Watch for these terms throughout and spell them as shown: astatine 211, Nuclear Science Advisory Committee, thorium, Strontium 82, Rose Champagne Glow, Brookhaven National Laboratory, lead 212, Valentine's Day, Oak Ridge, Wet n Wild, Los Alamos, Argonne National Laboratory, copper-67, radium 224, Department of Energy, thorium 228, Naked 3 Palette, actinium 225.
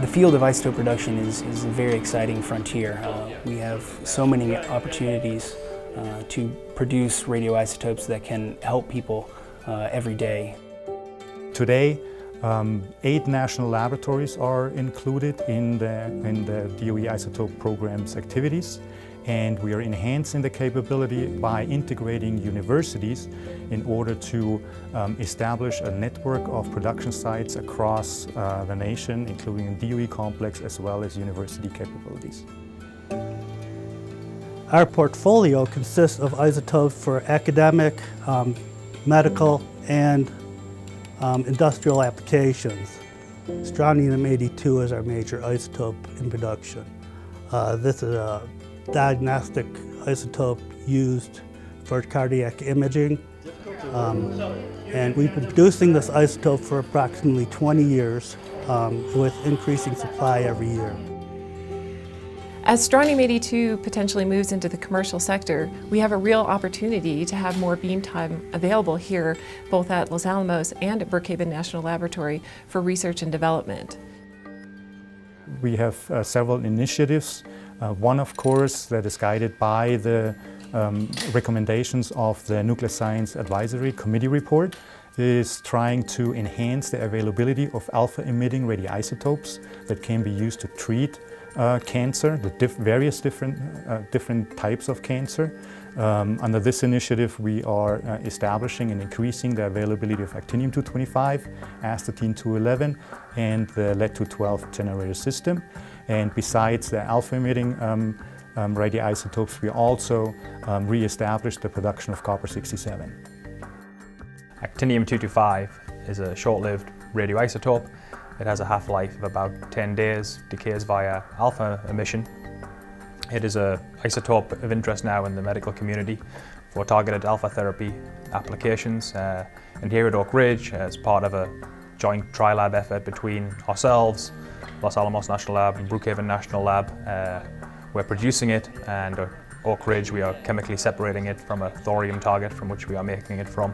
The field of isotope production is a very exciting frontier. We have so many opportunities to produce radioisotopes that can help people every day. Today, 8 national laboratories are included in the DOE isotope program's activities, and we are enhancing the capability by integrating universities in order to establish a network of production sites across the nation, including the DOE complex as well as university capabilities. Our portfolio consists of isotopes for academic, medical, and industrial applications. Strontium 82 is our major isotope in production. This is a diagnostic isotope used for cardiac imaging. And we've been producing this isotope for approximately 20 years with increasing supply every year. As Strontium 82 potentially moves into the commercial sector, we have a real opportunity to have more beam time available here, both at Los Alamos and at Brookhaven National Laboratory for research and development. We have several initiatives. One, of course, that is guided by the recommendations of the Nuclear Science Advisory Committee report, is trying to enhance the availability of alpha-emitting radioisotopes that can be used to treat cancer, the various different types of cancer. Under this initiative, we are establishing and increasing the availability of actinium 225, astatine 211, and the lead 212 generator system. And besides the alpha-emitting radioisotopes, we also re-established the production of copper-67. Actinium 225 is a short-lived radioisotope. It has a half-life of about 10 days, decays via alpha emission. It is an isotope of interest now in the medical community for targeted alpha therapy applications. And here at Oak Ridge, as part of a joint tri-lab effort between ourselves, Los Alamos National Lab and Brookhaven National Lab, we're producing it, and at Oak Ridge we are chemically separating it from a thorium target from which we are making it from,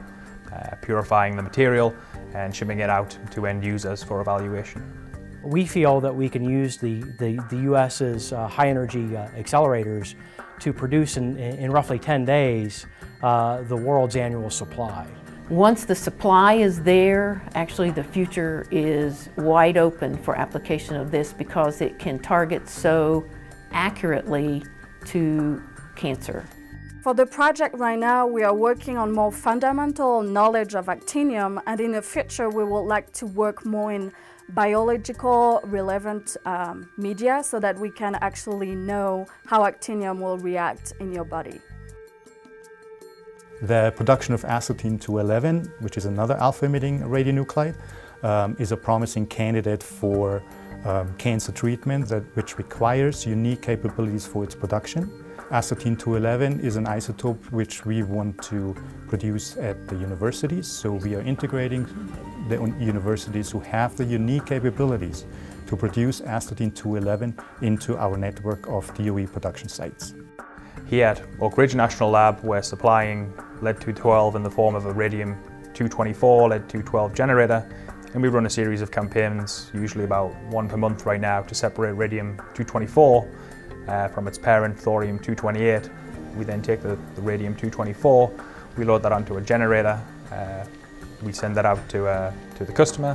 purifying the material and shipping it out to end users for evaluation. We feel that we can use the U.S.'s high-energy accelerators to produce in roughly 10 days the world's annual supply. Once the supply is there, actually the future is wide open for application of this because it can target so accurately to cancer. For the project right now, we are working on more fundamental knowledge of actinium, and in the future we would like to work more in biological relevant media so that we can actually know how actinium will react in your body. The production of astatine 211, which is another alpha-emitting radionuclide, is a promising candidate for cancer treatment which requires unique capabilities for its production. Astatine 211 is an isotope which we want to produce at the universities, so we are integrating the universities who have the unique capabilities to produce astatine 211 into our network of DOE production sites. Here at Oak Ridge National Lab, we're supplying lead-212 in the form of a radium 224 lead-212 generator, and we run a series of campaigns, usually about one per month right now, to separate radium 224 from its parent thorium 228. We then take the radium 224, we load that onto a generator, we send that out to the customer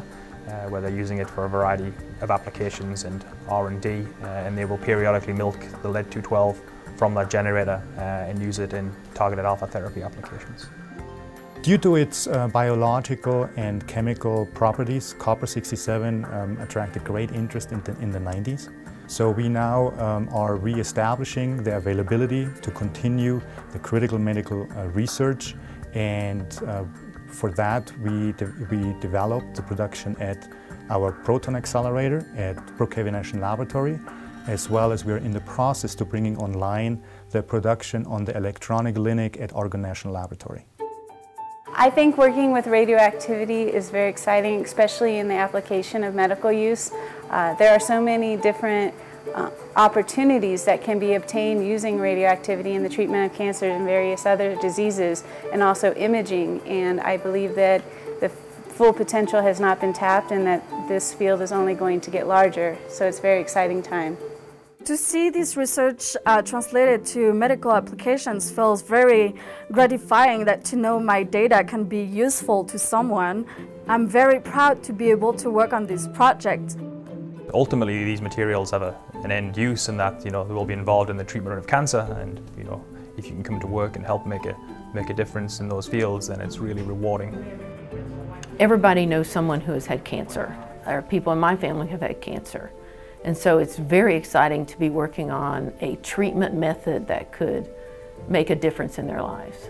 where they're using it for a variety of applications and R&D, and they will periodically milk the lead 212 from that generator and use it in targeted alpha therapy applications. Due to its biological and chemical properties, copper-67 attracted great interest in the 90s. So we now are re-establishing the availability to continue the critical medical research, and for that we developed the production at our proton accelerator at Brookhaven National Laboratory, as well as we're in the process to bringing online the production on the electronic linac at Argonne National Laboratory. I think working with radioactivity is very exciting, especially in the application of medical use. There are so many different opportunities that can be obtained using radioactivity in the treatment of cancer and various other diseases, and also imaging. And I believe that the full potential has not been tapped, and that this field is only going to get larger, so it's a very exciting time. To see this research translated to medical applications feels very gratifying, that to know my data can be useful to someone. I'm very proud to be able to work on this project. Ultimately, these materials have an end use, and that, you know, they will be involved in the treatment of cancer. And, you know, if you can come to work and help make a difference in those fields, then it's really rewarding. Everybody knows someone who has had cancer, or people in my family have had cancer. And so it's very exciting to be working on a treatment method that could make a difference in their lives.